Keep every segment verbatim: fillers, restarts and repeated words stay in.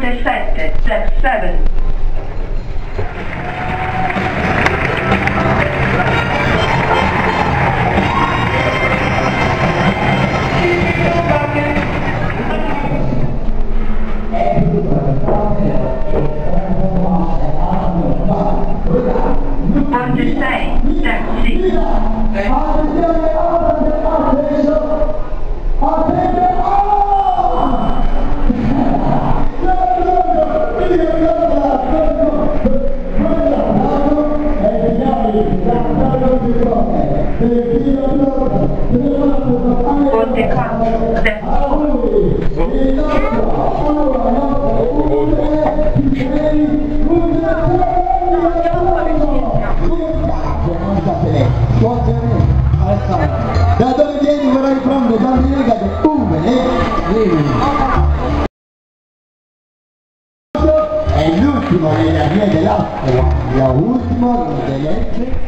quarantasette, step seven. quarantasei, step six. Da dove vieni, where are you from? È l'ultimo della via dell'acqua, l'ultimo delle.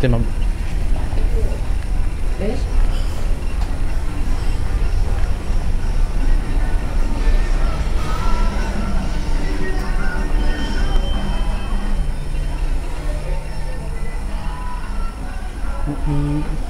Te mam. ¿Ves? Mm-hmm.